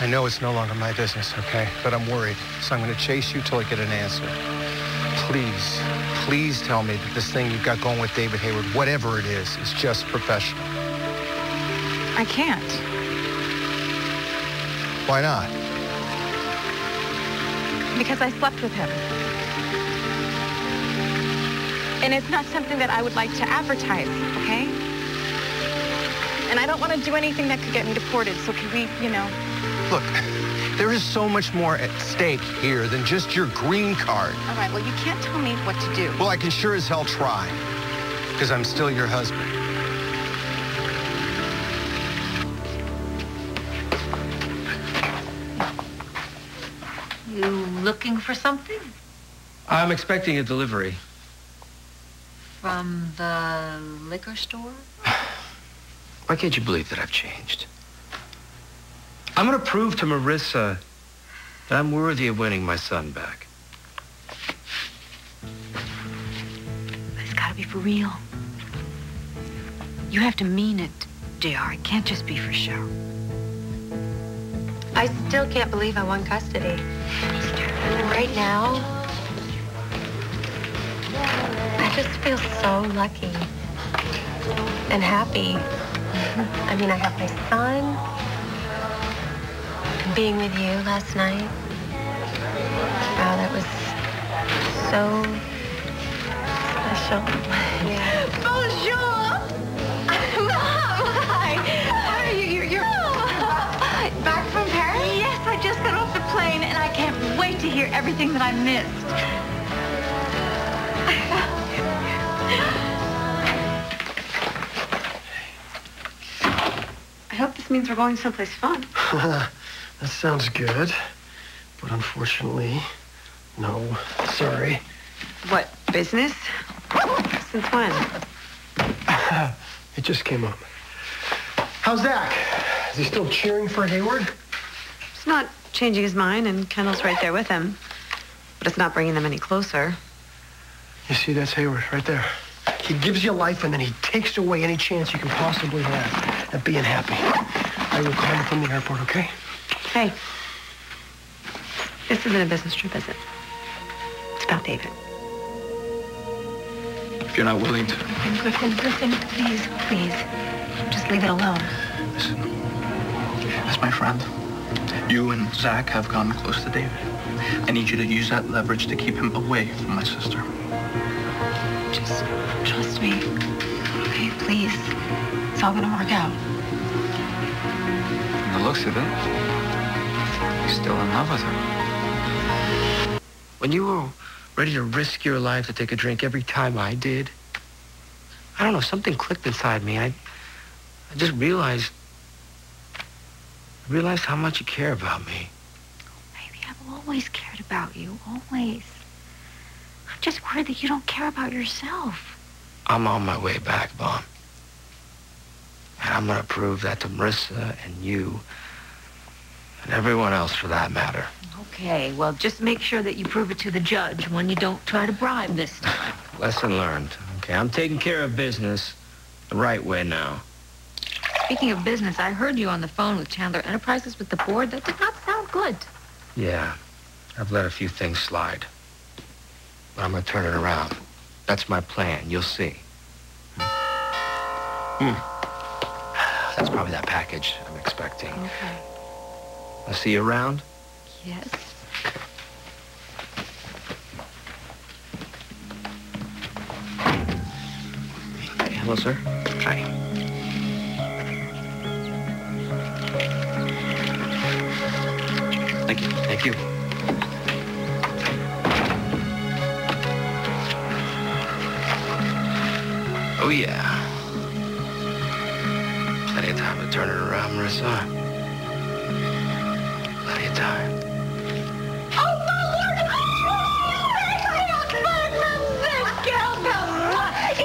I know it's no longer my business, okay? But I'm worried, so I'm gonna chase you till I get an answer. Please, please tell me that this thing you've got going with David Hayward, whatever it is just professional. I can't. Why not? Because I slept with him. And it's not something that I would like to advertise, okay? And I don't want to do anything that could get me deported, so can we, you know... Look, there is so much more at stake here than just your green card. All right, well, you can't tell me what to do. Well, I can sure as hell try, because I'm still your husband. You looking for something? I'm expecting a delivery. From the liquor store? Why can't you believe that I've changed? I'm gonna prove to Marissa that I'm worthy of winning my son back. It's gotta be for real. You have to mean it, J.R. It can't just be for show. I still can't believe I won custody. And right now, I just feel so lucky and happy. I mean, I have my son, and being with you last night. Wow, that was so special. Yeah. Bonjour! Mom, hi! How are you? You're back from Paris? Yes, I just got off the plane, and I can't wait to hear everything that I missed. I hope this means we're going someplace fun. That sounds good, but unfortunately, no. Sorry. What, business? Since when? It just came up. How's Zach? Is he still cheering for Hayward? He's not changing his mind, and Kendall's right there with him. But it's not bringing them any closer. You see, that's Hayward right there. He gives you life, and then he takes away any chance you can possibly have at being happy. I will call him from the airport, okay? Hey. This isn't a business trip, is it? It's about David. If you're not willing to... Griffin, please. Just leave it alone. Listen, as my friend, you and Zach have gotten close to David. I need you to use that leverage to keep him away from my sister. Just trust me, okay? Please, it's all gonna work out. From the looks of it, he's still in love with her. When you were ready to risk your life to take a drink every time I did, I don't know, something clicked inside me. I just realized how much you care about me. Oh, baby, I've always cared about you, always. Just worried that you don't care about yourself. I'm on my way back, Bob. And I'm gonna prove that to Marissa and you and everyone else for that matter. Okay, well, just make sure that you prove it to the judge when you don't try to bribe this time. Lesson learned. Okay, I'm taking care of business the right way now. Speaking of business, I heard you on the phone with Chandler Enterprises with the board. That did not sound good. Yeah, I've let a few things slide. But I'm gonna turn it around. That's my plan. You'll see. That's probably that package I'm expecting. Okay. I'll see you around? Yes. Hello, sir. Hi. Thank you. Thank you. Oh, yeah. Plenty of time to turn it around, Marissa. Plenty of time. Oh, my Lord! Oh, this cowbell!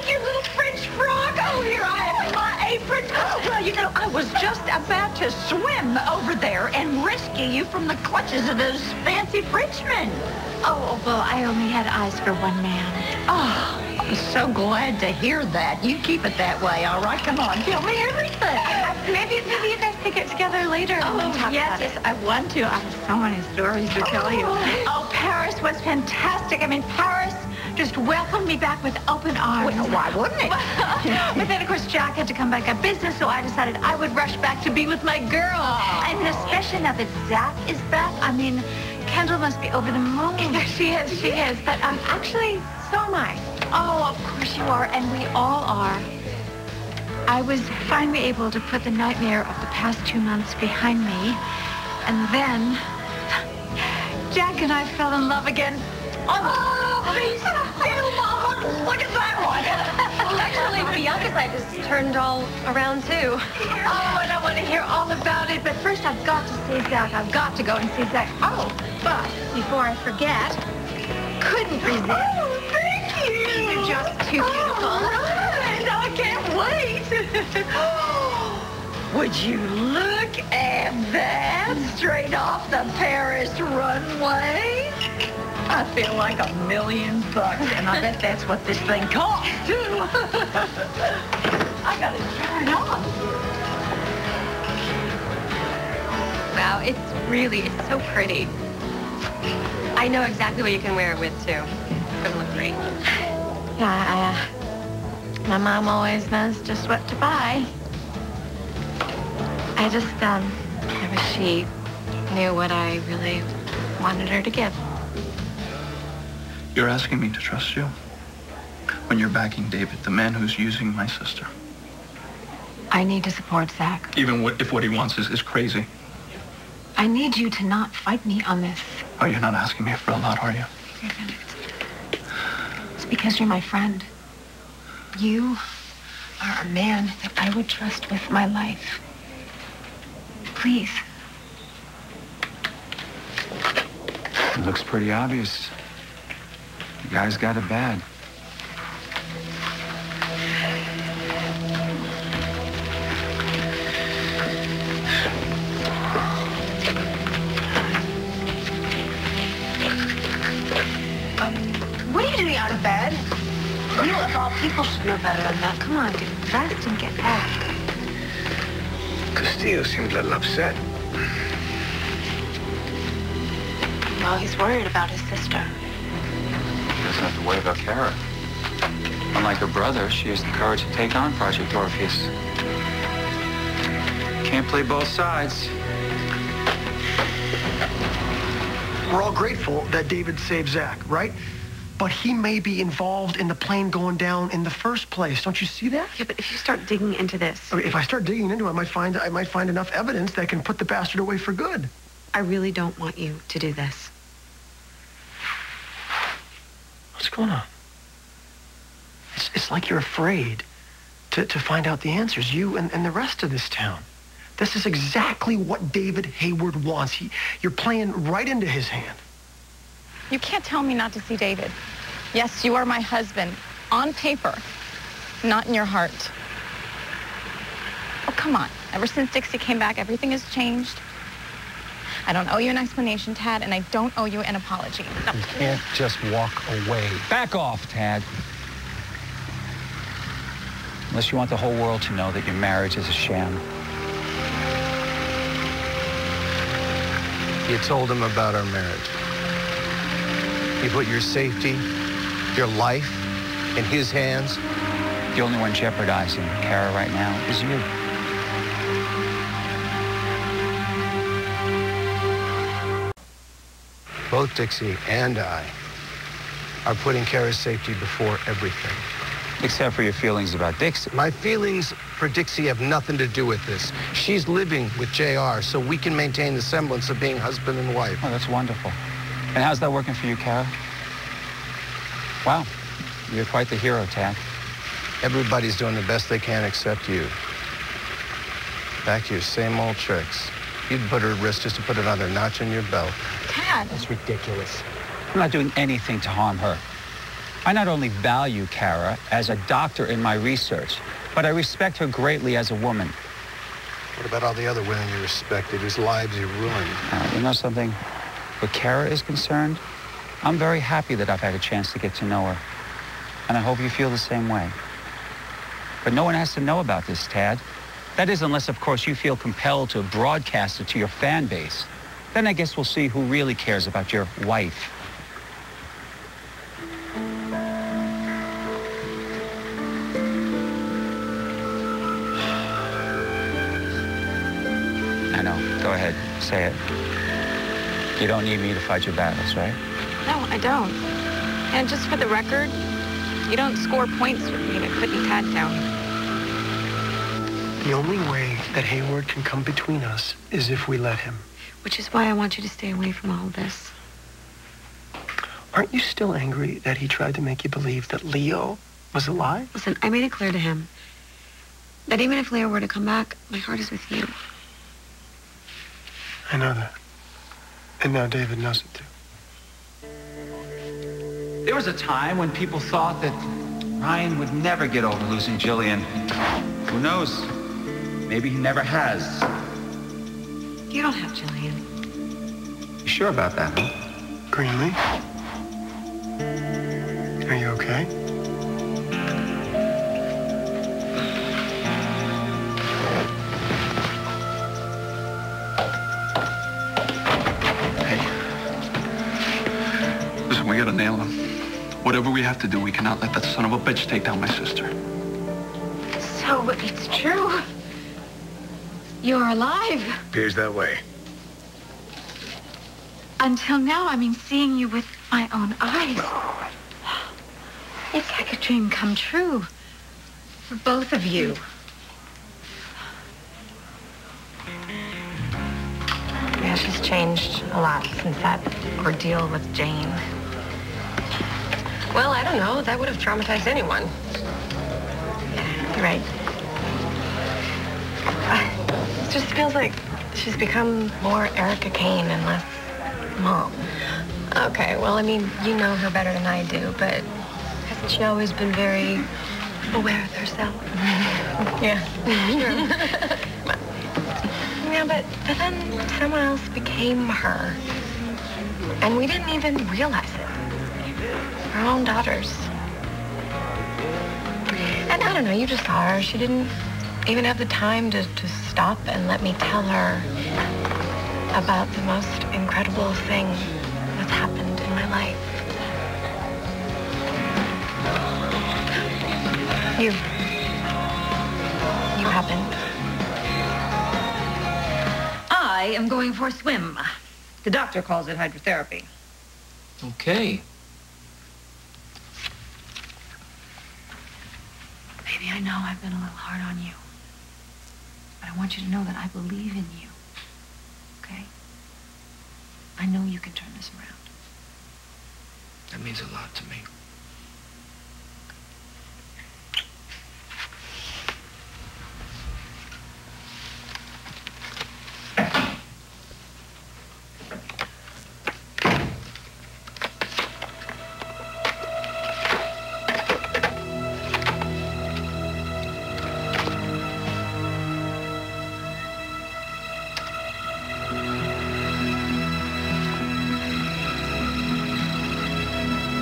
Eat your little French frog! Oh, here I have my apron! Well, you know, I was just about to swim over there and rescue you from the clutches of those fancy Frenchmen. Oh, well, I only had eyes for one man. Oh. I'm so glad to hear that. You keep it that way, all right? Come on, tell me everything. Maybe you guys pick it together later. Oh, yes, I want to. I have so many stories to tell you. Oh, Paris was fantastic. I mean, Paris just welcomed me back with open arms. Well, why wouldn't it? But then, of course, Jack had to come back up business, so I decided I would rush back to be with my girl. Oh. And especially now that Zach is back, I mean, Kendall must be over the moon. She is. But actually, so am I. Oh, of course you are, and we all are. I was finally able to put the nightmare of the past 2 months behind me, and then Jack and I fell in love again. Oh, please, Mom! Look at that one! Well, actually, the youngest I just turned all around, too. Oh, and I want to hear all about it, but first I've got to see Zach. I've got to go and see Zach. Oh, but before I forget, couldn't resist. Oh, thank you! These are just too beautiful. Oh, no, I can't wait! Would you look at that? Straight off the Paris runway? I feel like $1,000,000, and I bet that's what this thing costs, too. I gotta turn on. Wow, it's so pretty. I know exactly what you can wear it with, too. It's gonna look great. Yeah, my mom always knows just what to buy. I just, I wish she knew what I really wanted her to give. You're asking me to trust you when you're backing David, the man who's using my sister. I need to support Zach. Even if what he wants is crazy. I need you to not fight me on this. Oh, you're not asking me for a lot, are you? It's because you're my friend. You are a man that I would trust with my life. Please. It looks pretty obvious. The guy's got it bad. What are you doing out of bed? You of all people should know better than that. Come on, get dressed and get back. Castillo seems a little upset. Well, he's worried about his sister. He doesn't have to worry about Cara. Unlike her brother, she has the courage to take on Project Orpheus. Can't play both sides. We're all grateful that David saved Zach, right? But he may be involved in the plane going down in the first place. Don't you see that? Yeah, but if you start digging into this... I mean, if I start digging into it, I might find enough evidence that can put the bastard away for good. I really don't want you to do this. What's going on? It's like you're afraid to find out the answers, you and the rest of this town. This is exactly what David Hayward wants. You're playing right into his hand. You can't tell me not to see David. Yes, you are my husband, on paper, not in your heart. Oh, come on. Ever since Dixie came back, everything has changed. I don't owe you an explanation, Tad, and I don't owe you an apology. No. You can't just walk away. Back off, Tad. Unless you want the whole world to know that your marriage is a sham. You told him about our marriage. You put your safety, your life, in his hands. The only one jeopardizing Cara right now is you. Both Dixie and I are putting Cara's safety before everything. Except for your feelings about Dixie. My feelings for Dixie have nothing to do with this. She's living with J.R. so we can maintain the semblance of being husband and wife. Oh, that's wonderful. And how's that working for you, Cara? Wow, you're quite the hero, Tad. Everybody's doing the best they can except you. Back to your same old tricks. You'd put her at risk just to put another notch in your belt. Tad! That's ridiculous. I'm not doing anything to harm her. I not only value Cara as a doctor in my research, but I respect her greatly as a woman. What about all the other women you respected, whose lives you ruined? You know something? Where Cara is concerned, I'm very happy that I've had a chance to get to know her. And I hope you feel the same way. But no one has to know about this, Tad. That is, unless, of course, you feel compelled to broadcast it to your fan base. Then I guess we'll see who really cares about your wife. I know. Go ahead. Say it. You don't need me to fight your battles, right? No, I don't. And just for the record, you don't score points with me that couldn't Tad down. The only way that Hayward can come between us is if we let him. Which is why I want you to stay away from all of this. Aren't you still angry that he tried to make you believe that Leo was alive? Listen, I made it clear to him that even if Leo were to come back, my heart is with you. I know that. And now David knows it too. There was a time when people thought that Ryan would never get over losing Gillian. Who knows? Maybe he never has. You don't have Gillian. You sure about that? Greenlee? Are you okay? Hey. Listen, we gotta nail him. Whatever we have to do, we cannot let that son of a bitch take down my sister. So, it's true. You're alive. Appears that way. Until now, I mean, seeing you with my own eyes. No. It's like a dream come true. For both of you. Yeah, she's changed a lot since that ordeal with Jane. Well, I don't know. That would have traumatized anyone. You're right. It just feels like she's become more Erica Kane and less Mom. Okay, well, I mean, you know her better than I do, but hasn't she always been very aware of herself? Yeah, sure. Yeah, but then someone else became her. And we didn't even realize it. Our own daughters. And I don't know, you just saw her. She didn't even have the time to stop and let me tell her about the most incredible thing that's happened in my life. You happened. I am going for a swim. The doctor calls it hydrotherapy. Okay. Baby, I know I've been a little hard on you. But I want you to know that I believe in you. Okay? I know you can turn this around. That means a lot to me.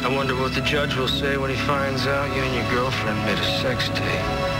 I wonder what the judge will say when he finds out you and your girlfriend made a sex tape.